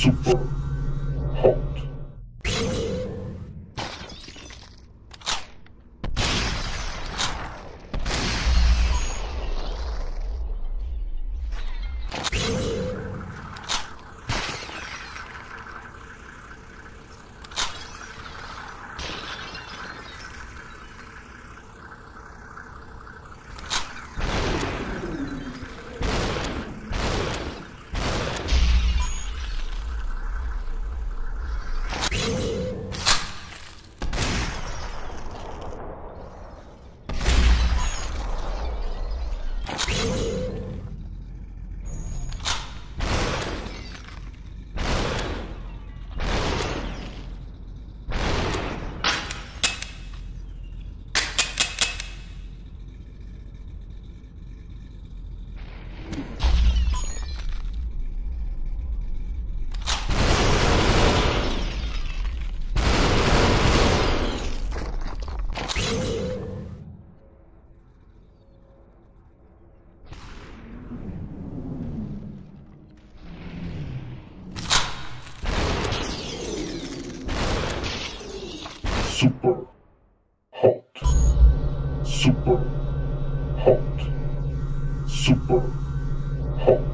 Super hot. Super hot, super hot, super hot.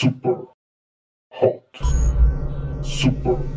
Super hot, super